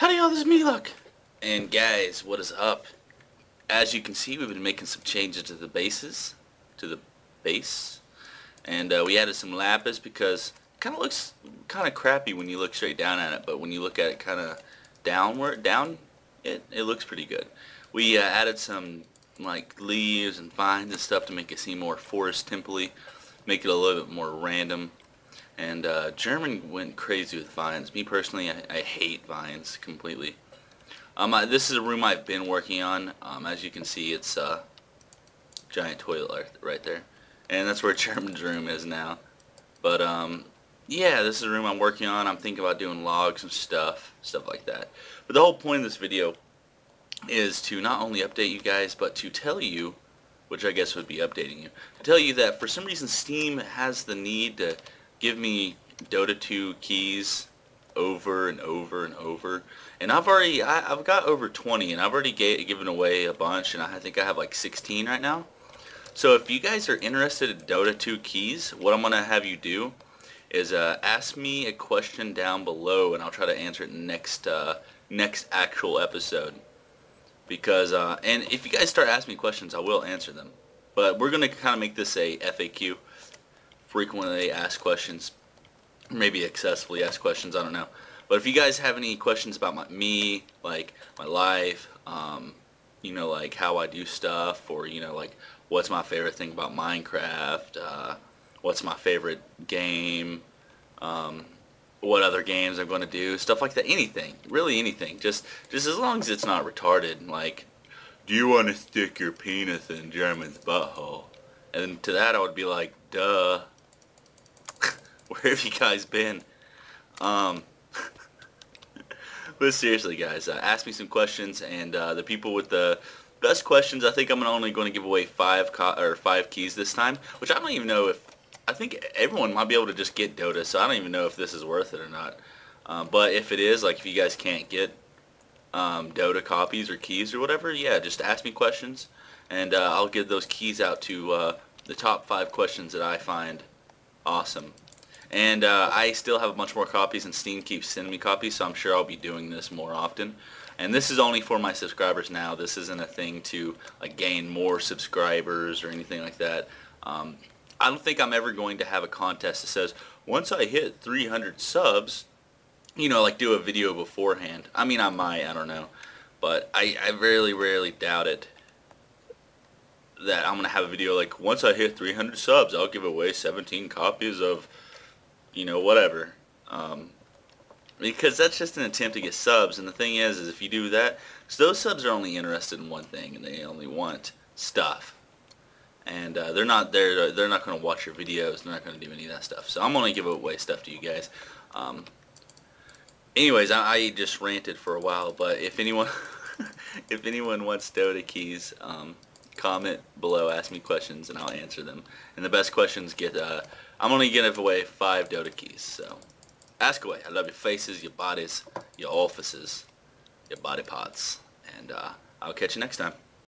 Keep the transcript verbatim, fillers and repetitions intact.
Howdy y'all, this is MeatyLock. And guys, what is up? As you can see, we've been making some changes to the bases, to the base. And uh, we added some lapis because it kind of looks kind of crappy when you look straight down at it, but when you look at it kind of downward, down, it, it looks pretty good. We uh, added some like leaves and vines and stuff to make it seem more forest temple-y, make it a little bit more random. And uh, German went crazy with vines. Me personally, I, I hate vines completely. Um, I, this is a room I've been working on. Um, as you can see, it's a uh, giant toilet right there. And that's where German's room is now. But um, yeah, this is a room I'm working on. I'm thinking about doing logs and stuff, stuff like that. But the whole point of this video is to not only update you guys, but to tell you, which I guess would be updating you, to tell you that for some reason Steam has the need to give me Dota two keys over and over and over, and I've already I, I've got over twenty, and I've already gave, given away a bunch, and I think I have like sixteen right now. So if you guys are interested in Dota two keys, what I'm gonna have you do is uh, ask me a question down below, and I'll try to answer it next uh, next actual episode. Because uh, and if you guys start asking me questions, I will answer them. But we're gonna kind of make this a F A Q. Frequently asked questions, maybe accessibly asked questions, I don't know. But if you guys have any questions about my, me, like my life, um, you know, like how I do stuff, or you know, like what's my favorite thing about Minecraft, uh, what's my favorite game, um, what other games I'm going to do, stuff like that, anything, really anything, just, just as long as it's not retarded, like, do you want to stick your penis in German's butthole? And to that I would be like, duh. Where have you guys been? Um, but seriously, guys, uh, ask me some questions, and uh, the people with the best questions, I think I'm only going to give away five co or five keys this time, which I don't even know if I think everyone might be able to just get Dota, so I don't even know if this is worth it or not. Um, but if it is, like if you guys can't get um, Dota copies or keys or whatever, yeah, just ask me questions, and uh, I'll give those keys out to uh, the top five questions that I find awesome. And uh, I still have a bunch more copies, and Steam keeps sending me copies, so I'm sure I'll be doing this more often. And this is only for my subscribers now. This isn't a thing to like, gain more subscribers or anything like that. Um, I don't think I'm ever going to have a contest that says, once I hit three hundred subs, you know, like do a video beforehand. I mean, I might, I don't know. But I, I really, rarely doubt it. That I'm gonna have a video like, once I hit three hundred subs, I'll give away seventeen copies of, you know, whatever, um, because that's just an attempt to get subs. And the thing is, is if you do that, so those subs are only interested in one thing, and they only want stuff, and uh, they're not there. They're not gonna watch your videos. They're not gonna do any of that stuff. So I'm only gonna give away stuff to you guys. Um, anyways, I, I just ranted for a while, but if anyone, if anyone wants Dota keys, um. comment below, ask me questions, and I'll answer them. And the best questions get, uh, I'm only going to give away five Dota keys, so ask away. I love your faces, your bodies, your orifices, your body parts, and uh, I'll catch you next time.